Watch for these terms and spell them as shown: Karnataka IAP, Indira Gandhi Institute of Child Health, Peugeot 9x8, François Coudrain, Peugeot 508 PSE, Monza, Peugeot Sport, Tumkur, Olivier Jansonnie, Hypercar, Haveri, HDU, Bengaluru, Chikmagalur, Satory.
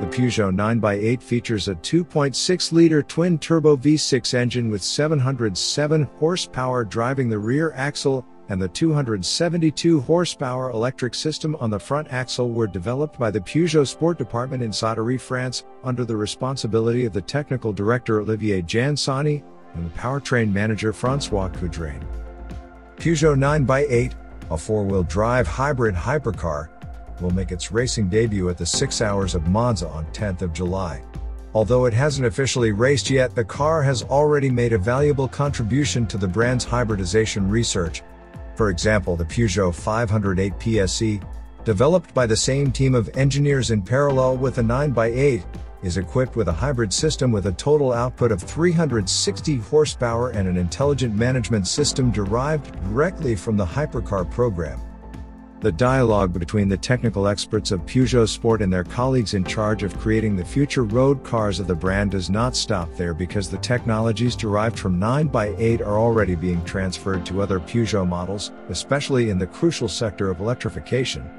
The Peugeot 9x8 features a 2.6-liter twin-turbo V6 engine with 707 horsepower driving the rear axle, and the 272 horsepower electric system on the front axle were developed by the Peugeot Sport department in Satory, France, under the responsibility of the technical director Olivier Jansonnie and the powertrain manager François Coudrain. Peugeot 9x8, a four-wheel drive hybrid hypercar, will make its racing debut at the 6 Hours of Monza on 10th of July. Although it hasn't officially raced yet, the car has already made a valuable contribution to the brand's hybridization research. For example, the Peugeot 508 PSE, developed by the same team of engineers in parallel with the 9x8, is equipped with a hybrid system with a total output of 360 horsepower and an intelligent management system derived directly from the hypercar program. The dialogue between the technical experts of Peugeot Sport and their colleagues in charge of creating the future road cars of the brand does not stop there, because the technologies derived from 9x8 are already being transferred to other Peugeot models, especially in the crucial sector of electrification.